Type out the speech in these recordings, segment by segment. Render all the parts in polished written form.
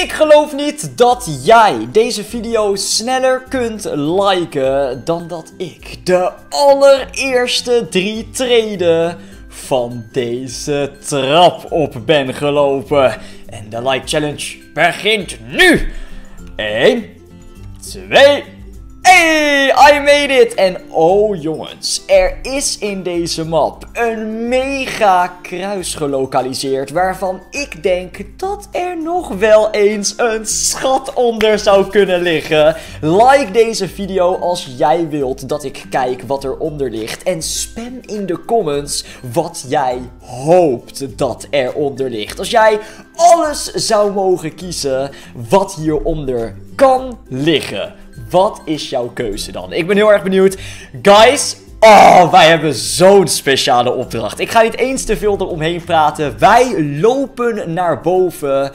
Ik geloof niet dat jij deze video sneller kunt liken dan dat ik de allereerste 3 treden van deze trap op ben gelopen. En de like challenge begint nu! 1, 2, hey, I made it! En oh jongens, er is in deze map een mega kruis gelokaliseerd waarvan ik denk dat er nog wel eens een schat onder zou kunnen liggen. Like deze video als jij wilt dat ik kijk wat er onder ligt en spam in de comments wat jij hoopt dat er onder ligt. Als jij alles zou mogen kiezen wat hieronder kan liggen. Wat is jouw keuze dan? Ik ben heel erg benieuwd. Guys, oh, wij hebben zo'n speciale opdracht. Ik ga niet eens te veel eromheen praten. Wij lopen naar boven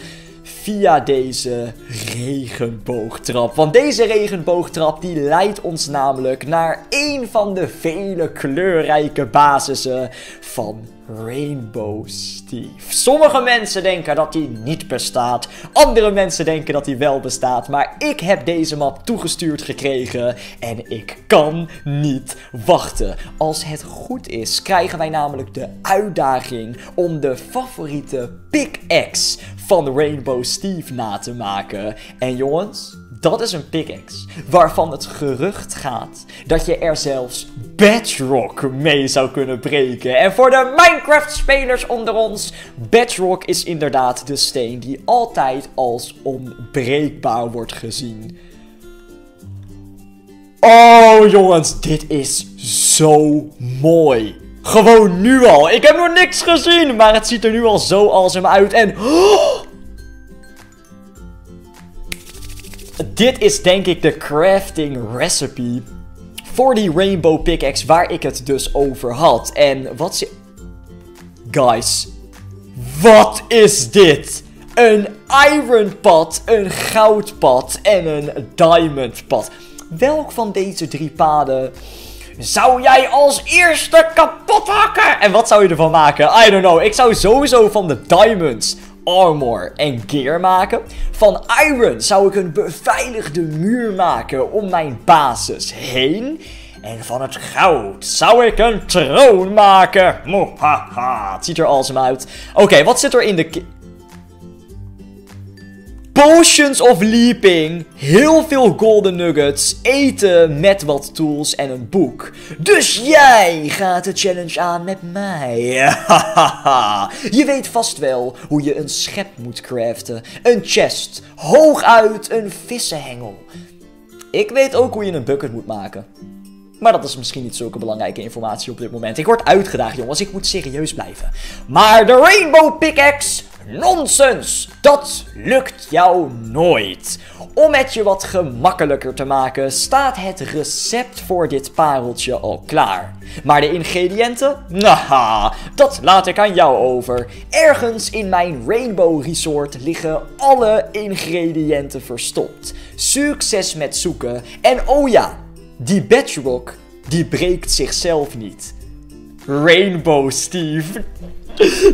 via deze regenboogtrap. Want deze regenboogtrap die leidt ons namelijk naar een van de vele kleurrijke basissen van Rainbow Steve. Sommige mensen denken dat hij niet bestaat. Andere mensen denken dat hij wel bestaat. Maar ik heb deze map toegestuurd gekregen. En ik kan niet wachten. Als het goed is, krijgen wij namelijk de uitdaging om de favoriete pickaxe van Rainbow Steve na te maken. En jongens, dat is een pickaxe waarvan het gerucht gaat dat je er zelfs Bedrock mee zou kunnen breken. En voor de Minecraft-spelers onder ons, Bedrock is inderdaad de steen die altijd als onbreekbaar wordt gezien. Oh jongens, dit is zo mooi. Gewoon nu al. Ik heb nog niks gezien, maar het ziet er nu al zo awesome uit. En dit is denk ik de crafting recipe voor die rainbow pickaxe waar ik het dus over had. En wat ze... Guys, wat is dit? Een iron pad, een goudpad en een diamond pad. Welk van deze 3 paden zou jij als eerste kapot hakken? En wat zou je ervan maken? I don't know. Ik zou sowieso van de diamonds armor en gear maken. Van iron zou ik een beveiligde muur maken om mijn basis heen. En van het goud zou ik een troon maken. Mohaha, het ziet er awesome uit. Oké, wat zit er in de... Potions of Leaping, heel veel golden nuggets, eten met wat tools en een boek. Dus jij gaat de challenge aan met mij. Je weet vast wel hoe je een schep moet craften. Een chest, hooguit een vissenhengel. Ik weet ook hoe je een bucket moet maken. Maar dat is misschien niet zulke belangrijke informatie op dit moment. Ik word uitgedaagd jongens, ik moet serieus blijven. Maar de Rainbow Pickaxe... Nonsens! Dat lukt jou nooit. Om het je wat gemakkelijker te maken, staat het recept voor dit pareltje al klaar. Maar de ingrediënten? Naha, dat laat ik aan jou over. Ergens in mijn Rainbow Resort liggen alle ingrediënten verstopt. Succes met zoeken. En oh ja, die bedrock, die breekt zichzelf niet. Rainbow Steve.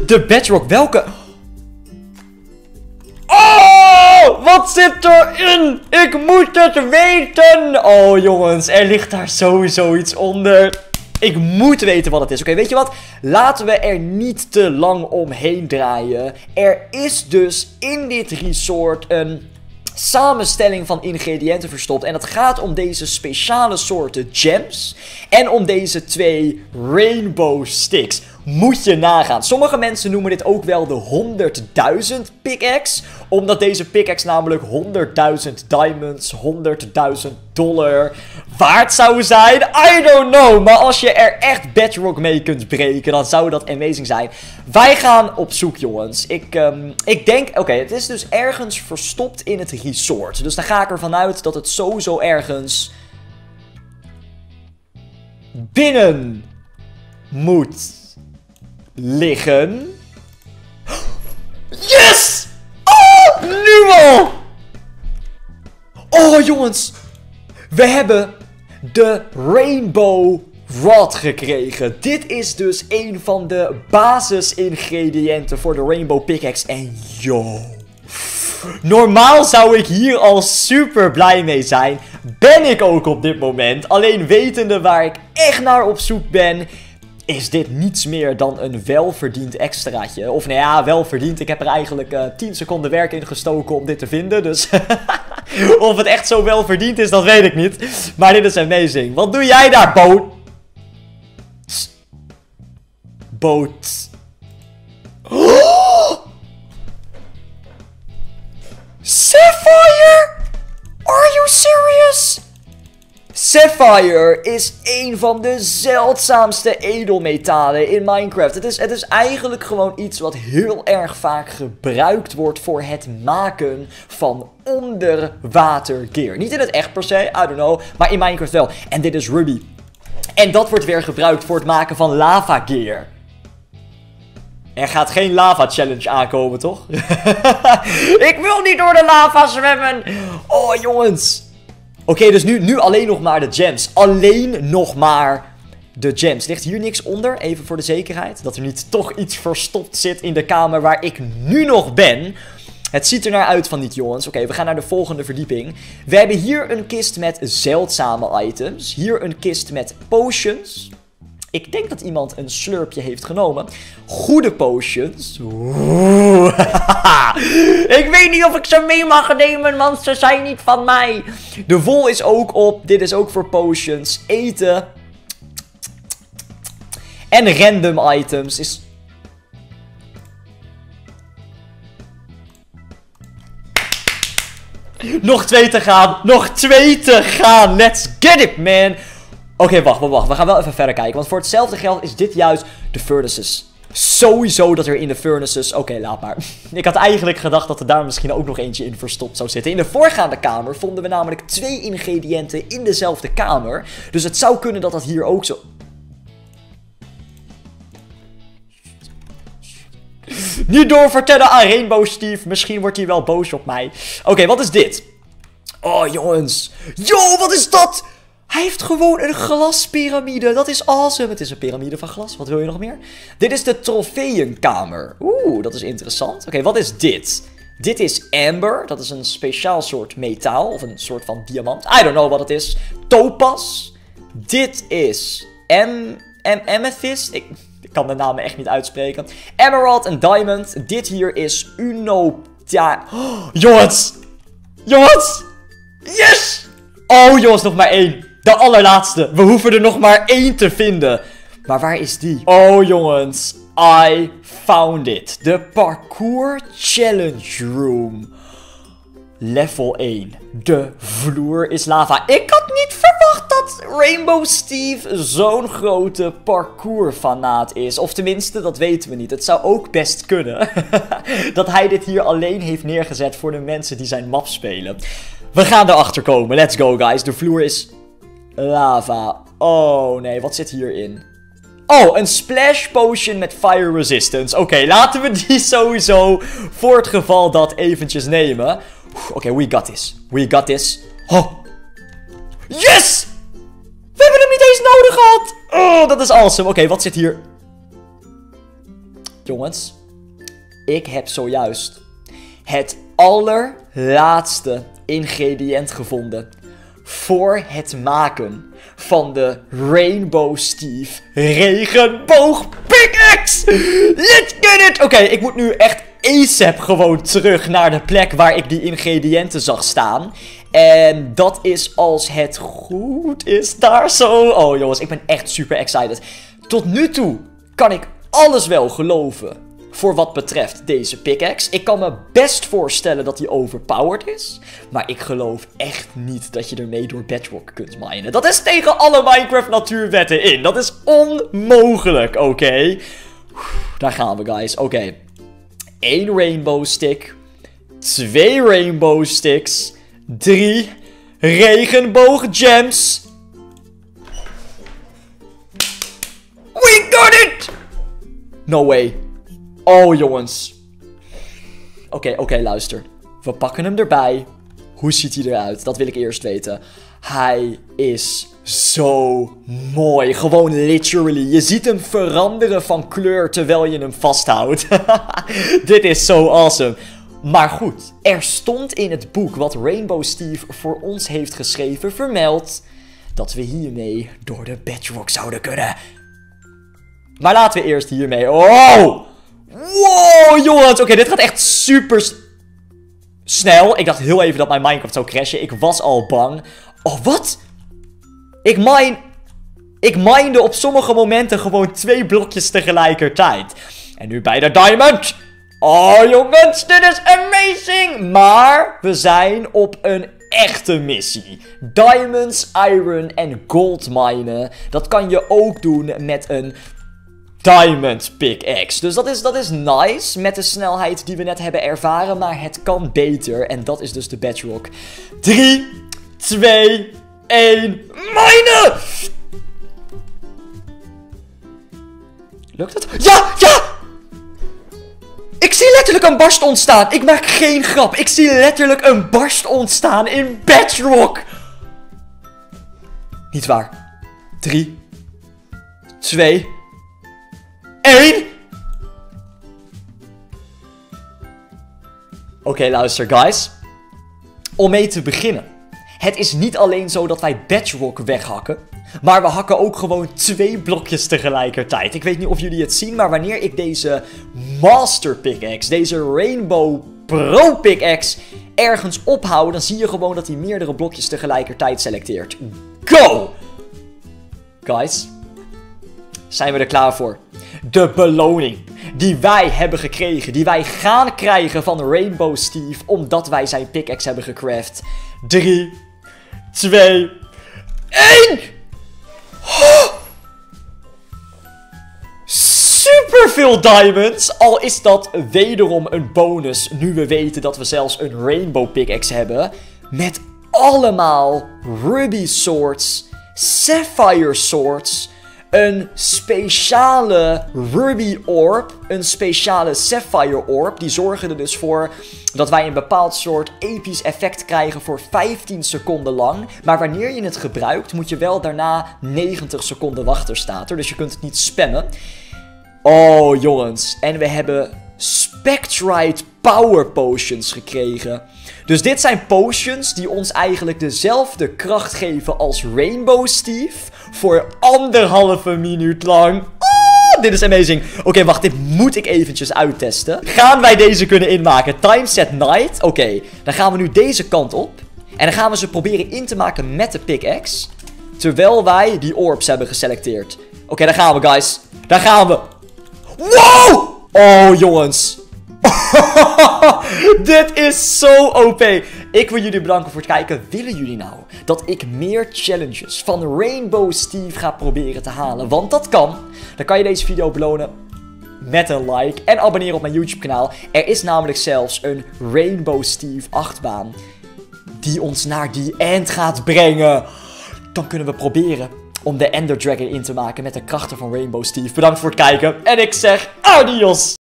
De bedrock, welke... Oh, wat zit erin? Ik moet het weten. Oh jongens, er ligt daar sowieso iets onder. Ik moet weten wat het is. Oké, weet je wat? Laten we er niet te lang omheen draaien. Er is dus in dit resort een samenstelling van ingrediënten verstopt. En dat gaat om deze speciale soorten gems. En om deze 2 rainbow sticks. Moet je nagaan. Sommige mensen noemen dit ook wel de 100.000 pickaxe. Omdat deze pickaxe namelijk 100.000 diamonds, $100.000 waard zou zijn. I don't know. Maar als je er echt bedrock mee kunt breken, dan zou dat amazing zijn. Wij gaan op zoek, jongens. Ik denk... Oké, het is dus ergens verstopt in het resort. Dus dan ga ik ervan uit dat het sowieso ergens binnen moet liggen. Yes! Oh, nu al! Oh, jongens. We hebben de Rainbow Rod gekregen. Dit is dus een van de basisingrediënten voor de Rainbow Pickaxe. En yo. Normaal zou ik hier al super blij mee zijn. Ben ik ook op dit moment. Alleen wetende waar ik echt naar op zoek ben, is dit niets meer dan een welverdiend extraatje. Of nou ja, welverdiend. Ik heb er eigenlijk 10 seconden werk in gestoken om dit te vinden. Dus of het echt zo welverdiend is, dat weet ik niet. Maar dit is amazing. Wat doe jij daar, boot? Boot. Oh! Sapphire? Are you serious? Sapphire is een van de zeldzaamste edelmetalen in Minecraft. Het is eigenlijk gewoon iets wat heel erg vaak gebruikt wordt voor het maken van onderwatergear. Niet in het echt per se, I don't know, maar in Minecraft wel. En dit is ruby. En dat wordt weer gebruikt voor het maken van lava gear. Er gaat geen lava challenge aankomen, toch? Ik wil niet door de lava zwemmen. Oh, jongens. Oké, dus nu alleen nog maar de gems. Alleen nog maar de gems. Ligt hier niks onder? Even voor de zekerheid. Dat er niet toch iets verstopt zit in de kamer waar ik nu nog ben. Het ziet er naar uit van niet, jongens. Oké, we gaan naar de volgende verdieping. We hebben hier een kist met zeldzame items. Hier een kist met potions. Ik denk dat iemand een slurpje heeft genomen. Goede potions. Oeh. Ik weet niet of ik ze mee mag nemen, want ze zijn niet van mij. De wol is ook op. Dit is ook voor potions. Eten. En random items is... Nog 2 te gaan. Nog 2 te gaan. Let's get it, man. Oké, wacht. We gaan wel even verder kijken. Want voor hetzelfde geld is dit juist de furnaces. Sowieso dat er in de furnaces... Oké, laat maar. Ik had eigenlijk gedacht dat er daar misschien ook nog eentje in verstopt zou zitten. In de voorgaande kamer vonden we namelijk 2 ingrediënten in dezelfde kamer. Dus het zou kunnen dat dat hier ook zo... Niet doorvertellen aan Rainbow Steve. Misschien wordt hij wel boos op mij. Oké, wat is dit? Oh, jongens. Yo, wat is dat? Hij heeft gewoon een glaspyramide. Dat is awesome. Het is een piramide van glas. Wat wil je nog meer? Dit is de trofeeënkamer. Oeh, dat is interessant. Oké, wat is dit? Dit is amber. Dat is een speciaal soort metaal. Of een soort van diamant. I don't know wat het is. Topaz. Dit is... Amethyst. Ik kan de namen echt niet uitspreken. Emerald en diamond. Dit hier is Unopia... Oh, jongens! Jongens! Yes! Oh, jongens, nog maar 1. De allerlaatste. We hoeven er nog maar 1 te vinden. Maar waar is die? Oh, jongens. I found it. De parkour challenge room. Level 1. De vloer is lava. Ik had niet verwacht dat Rainbow Steve zo'n grote parkourfanaat is. Of tenminste, dat weten we niet. Het zou ook best kunnen. Dat hij dit hier alleen heeft neergezet voor de mensen die zijn map spelen. We gaan erachter komen. Let's go, guys. De vloer is... lava. Oh, nee. Wat zit hierin? Oh, een splash potion met fire resistance. Oké, laten we die sowieso voor het geval dat eventjes nemen. Oké, we got this. We got this. Oh. Yes! We hebben hem niet eens nodig gehad. Oh, dat is awesome. Oké, wat zit hier? Jongens. Ik heb zojuist het allerlaatste ingrediënt gevonden voor het maken van de Rainbow Steve Regenboog Pickaxe. Let's get it! Oké, ik moet nu echt ASAP gewoon terug naar de plek waar ik die ingrediënten zag staan. En dat is als het goed is daar zo. Oh jongens, ik ben echt super excited. Tot nu toe kan ik alles wel geloven. Voor wat betreft deze pickaxe. Ik kan me best voorstellen dat die overpowered is. Maar ik geloof echt niet dat je ermee door Bedrock kunt minen. Dat is tegen alle Minecraft natuurwetten in. Dat is onmogelijk, oké. Daar gaan we, guys. Oké. 1 rainbow stick. 2 rainbow sticks. 3 regenboog gems. We got it! No way. Oh, jongens. Oké, luister. We pakken hem erbij. Hoe ziet hij eruit? Dat wil ik eerst weten. Hij is zo mooi. Gewoon literally. Je ziet hem veranderen van kleur terwijl je hem vasthoudt. Dit is zo awesome. Maar goed, er stond in het boek wat Rainbow Steve voor ons heeft geschreven vermeld dat we hiermee door de Bedrock zouden kunnen. Maar laten we eerst hiermee... Oh! Wow, jongens! Oké, dit gaat echt super snel. Ik dacht heel even dat mijn Minecraft zou crashen. Ik was al bang. Oh, wat? Ik minde op sommige momenten gewoon 2 blokjes tegelijkertijd. En nu bij de diamond. Oh jongens, dit is amazing. Maar we zijn op een echte missie. Diamonds, iron en gold minen. Dat kan je ook doen met een diamond pickaxe. Dus dat is nice met de snelheid die we net hebben ervaren. Maar het kan beter. En dat is dus de Bedrock. 3, 2, 1, minen! Lukt het? Ja! Ja! Ik zie letterlijk een barst ontstaan. Ik maak geen grap. Ik zie letterlijk een barst ontstaan in Bedrock. Niet waar. 3. 2. 1. Oké, luister guys. Om mee te beginnen. Het is niet alleen zo dat wij Bedrock weghakken. Maar we hakken ook gewoon 2 blokjes tegelijkertijd. Ik weet niet of jullie het zien, maar wanneer ik deze Master Pickaxe, deze Rainbow Pro Pickaxe ergens ophoud, dan zie je gewoon dat hij meerdere blokjes tegelijkertijd selecteert. Go! Guys, zijn we er klaar voor? De beloning die wij hebben gekregen, die wij gaan krijgen van Rainbow Steve, omdat wij zijn pickaxe hebben gecraft. 3, 2, 1! Oh. Super veel diamonds. Al is dat wederom een bonus. Nu we weten dat we zelfs een rainbow pickaxe hebben. Met allemaal ruby swords. Sapphire swords. Een speciale ruby orb. Een speciale sapphire orb. Die zorgen er dus voor dat wij een bepaald soort episch effect krijgen voor 15 seconden lang. Maar wanneer je het gebruikt, moet je wel daarna 90 seconden wachten, staat er. Dus je kunt het niet spammen. Oh, jongens. En we hebben Spectrite Power Potions gekregen. Dus dit zijn potions die ons eigenlijk dezelfde kracht geven als Rainbow Steve. Voor 1,5 minuut lang. Oh, dit is amazing. Oké, wacht. Dit moet ik eventjes uittesten. Gaan wij deze kunnen inmaken? Time set night. Oké, dan gaan we nu deze kant op. En dan gaan we ze proberen in te maken met de pickaxe. Terwijl wij die orbs hebben geselecteerd. Oké, daar gaan we, guys. Daar gaan we. Wow! Oh, jongens. Dit is zo OP. Ik wil jullie bedanken voor het kijken. Willen jullie nou dat ik meer challenges van Rainbow Steve ga proberen te halen? Want dat kan. Dan kan je deze video belonen met een like. En abonneren op mijn YouTube kanaal. Er is namelijk zelfs een Rainbow Steve achtbaan. Die ons naar die end gaat brengen. Dan kunnen we proberen om de Ender Dragon in te maken met de krachten van Rainbow Steve. Bedankt voor het kijken. En ik zeg adios.